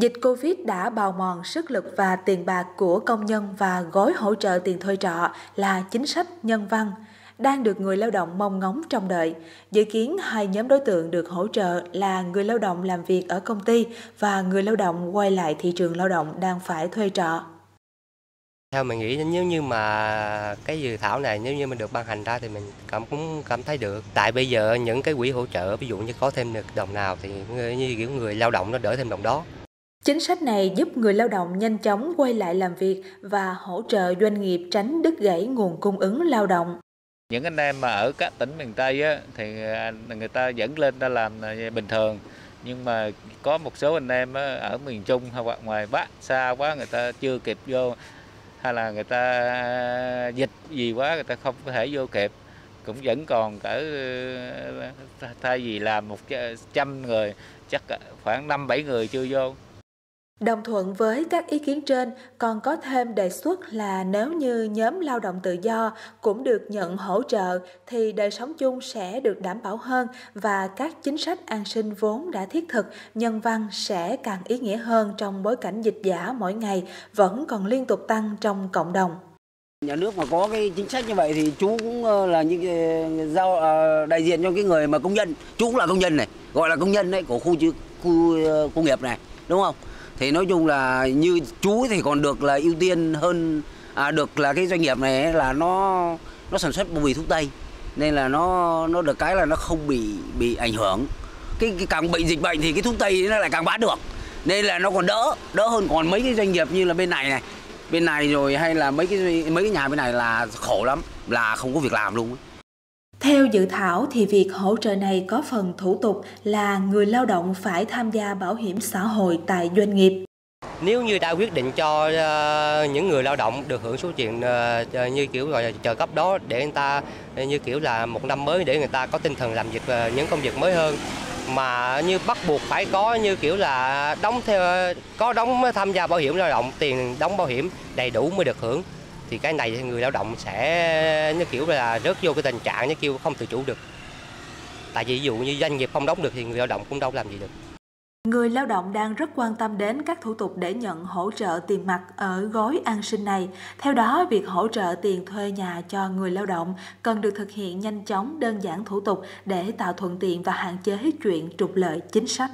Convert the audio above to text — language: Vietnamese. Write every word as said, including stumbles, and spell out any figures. Dịch Covid đã bào mòn sức lực và tiền bạc của công nhân và gói hỗ trợ tiền thuê trọ là chính sách nhân văn đang được người lao động mong ngóng trông đợi. Dự kiến hai nhóm đối tượng được hỗ trợ là người lao động làm việc ở công ty và người lao động quay lại thị trường lao động đang phải thuê trọ. Theo mình nghĩ, nếu như mà cái dự thảo này nếu như mình được ban hành ra thì mình cảm cũng cảm thấy được. Tại bây giờ những cái quỹ hỗ trợ ví dụ như có thêm được đồng nào thì như kiểu người lao động nó đỡ thêm đồng đó. Chính sách này giúp người lao động nhanh chóng quay lại làm việc và hỗ trợ doanh nghiệp tránh đứt gãy nguồn cung ứng lao động. Những anh em mà ở các tỉnh miền Tây á, thì người ta vẫn lên ra làm bình thường. Nhưng mà có một số anh em á, ở miền Trung hoặc ngoài Bắc xa quá người ta chưa kịp vô, hay là người ta dịch gì quá người ta không có thể vô kịp. Cũng vẫn còn cỡ thay vì làm một trăm người chắc khoảng năm bảy người chưa vô. Đồng thuận với các ý kiến trên, còn có thêm đề xuất là nếu như nhóm lao động tự do cũng được nhận hỗ trợ thì đời sống chung sẽ được đảm bảo hơn và các chính sách an sinh vốn đã thiết thực, nhân văn sẽ càng ý nghĩa hơn trong bối cảnh dịch giả mỗi ngày vẫn còn liên tục tăng trong cộng đồng. Nhà nước mà có cái chính sách như vậy thì chú cũng là những giao đại diện cho cái người mà công nhân, chú cũng là công nhân này, gọi là công nhân đấy của khu khu công nghiệp này, đúng không? Thì nói chung là như chú thì còn được là ưu tiên hơn, à, được là cái doanh nghiệp này là nó nó sản xuất bông mì thuốc tây nên là nó nó được cái là nó không bị bị ảnh hưởng. Cái, cái càng bệnh dịch bệnh thì cái thuốc tây nó lại càng bán được nên là nó còn đỡ đỡ hơn còn mấy cái doanh nghiệp như là bên này này bên này rồi hay là mấy cái mấy cái nhà bên này là khổ lắm, là không có việc làm luôn. Theo dự thảo thì việc hỗ trợ này có phần thủ tục là người lao động phải tham gia bảo hiểm xã hội tại doanh nghiệp. Nếu như đã quyết định cho những người lao động được hưởng số tiền như kiểu gọi là trợ cấp đó để người ta như kiểu là một năm mới để người ta có tinh thần làm việc những công việc mới hơn, mà như bắt buộc phải có như kiểu là đóng theo có đóng tham gia bảo hiểm lao động, tiền đóng bảo hiểm đầy đủ mới được hưởng. Thì cái này thì người lao động sẽ như kiểu là rớt vô cái tình trạng như kiểu không tự chủ được. Tại vì ví dụ như doanh nghiệp không đóng được thì người lao động cũng đâu làm gì được. Người lao động đang rất quan tâm đến các thủ tục để nhận hỗ trợ tiền mặt ở gói an sinh này. Theo đó, việc hỗ trợ tiền thuê nhà cho người lao động cần được thực hiện nhanh chóng, đơn giản thủ tục để tạo thuận tiện và hạn chế chuyện trục lợi chính sách.